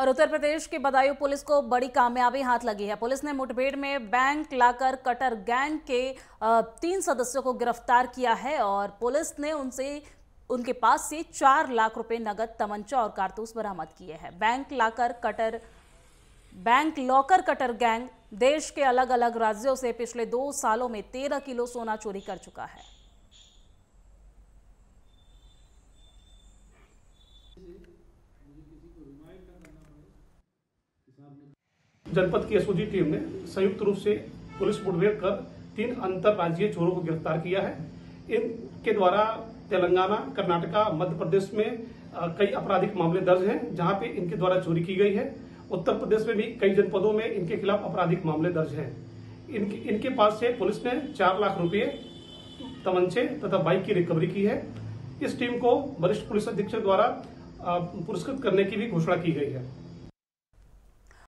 और उत्तर प्रदेश के बदायूं पुलिस को बड़ी कामयाबी हाथ लगी है। पुलिस ने मुठभेड़ में बैंक लाकर कटर गैंग के 3 सदस्यों को गिरफ्तार किया है और पुलिस ने उनके पास से 4 लाख रुपए नगद, तमंचा और कारतूस बरामद किए हैं। बैंक लॉकर कटर गैंग देश के अलग अलग राज्यों से पिछले 2 सालों में 13 किलो सोना चोरी कर चुका है। जनपद की एसओजी टीम ने संयुक्त रूप से पुलिस मुठभेड़ कर 3 अंतरराज्यीय चोरों को गिरफ्तार किया है। इनके द्वारा तेलंगाना, कर्नाटका, मध्य प्रदेश में कई आपराधिक मामले दर्ज हैं, जहां पे इनके द्वारा चोरी की गई है। उत्तर प्रदेश में भी कई जनपदों में इनके खिलाफ आपराधिक मामले दर्ज हैं। इनके पास से पुलिस ने 4 लाख रुपये, तमंचे तथा बाइक की रिकवरी की है। इस टीम को वरिष्ठ पुलिस अधीक्षक द्वारा पुरस्कृत करने की भी घोषणा की गई है।